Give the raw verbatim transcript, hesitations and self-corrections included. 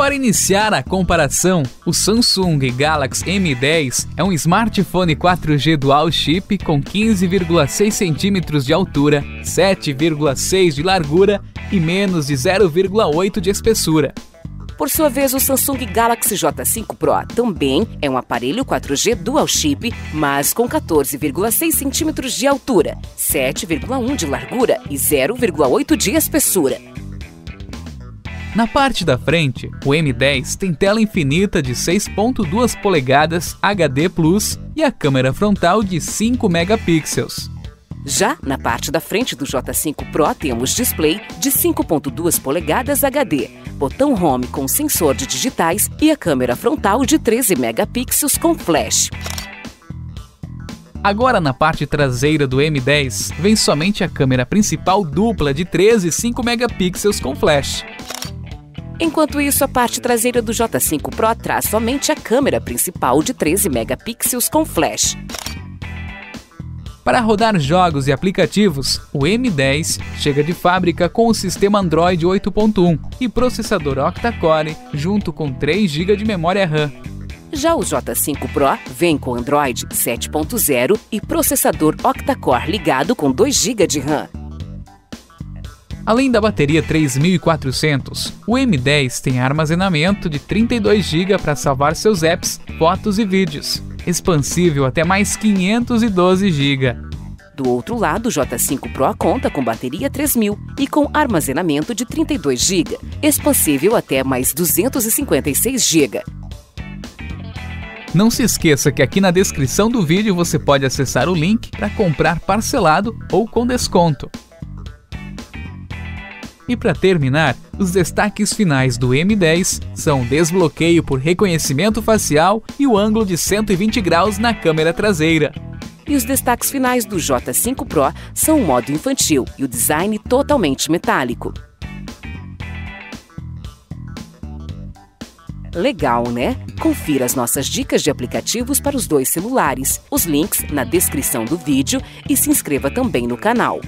Para iniciar a comparação, o Samsung Galaxy M dez é um smartphone quatro G dual chip com quinze vírgula seis centímetros de altura, sete vírgula seis de largura e menos de zero vírgula oito de espessura. Por sua vez, o Samsung Galaxy J cinco Pro também é um aparelho quatro G dual chip, mas com quatorze vírgula seis centímetros de altura, sete vírgula um de largura e zero vírgula oito de espessura. Na parte da frente, o M dez tem tela infinita de seis vírgula dois polegadas H D plus, e a câmera frontal de cinco megapixels. Já na parte da frente do J cinco Pro temos display de cinco vírgula duas polegadas H D, botão Home com sensor de digitais e a câmera frontal de treze megapixels com flash. Agora na parte traseira do M dez vem somente a câmera principal dupla de treze e cinco megapixels com flash. Enquanto isso, a parte traseira do J cinco Pro traz somente a câmera principal de treze megapixels com flash. Para rodar jogos e aplicativos, o M dez chega de fábrica com o sistema Android oito ponto um e processador Octa-Core junto com três gigas de memória RAM. Já o J cinco Pro vem com Android sete ponto zero e processador Octa-Core ligado com dois gigas de RAM. Além da bateria três mil e quatrocentos, o M dez tem armazenamento de trinta e dois gigas para salvar seus apps, fotos e vídeos, expansível até mais quinhentos e doze gigas. Do outro lado, o J cinco Pro conta com bateria três mil e com armazenamento de trinta e dois gigas, expansível até mais duzentos e cinquenta e seis gigas. Não se esqueça que aqui na descrição do vídeo você pode acessar o link para comprar parcelado ou com desconto. E para terminar, os destaques finais do M dez são o desbloqueio por reconhecimento facial e o ângulo de cento e vinte graus na câmera traseira. E os destaques finais do J cinco Pro são o modo infantil e o design totalmente metálico. Legal, né? Confira as nossas dicas de aplicativos para os dois celulares, os links na descrição do vídeo e se inscreva também no canal.